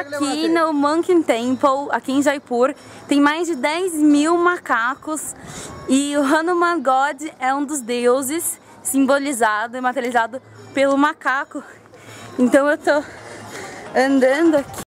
aqui no Monkey Temple, aqui em Jaipur, tem mais de 10 mil macacos e o Hanuman God é um dos deuses, simbolizado e materializado pelo macaco. Então eu tô andando aqui.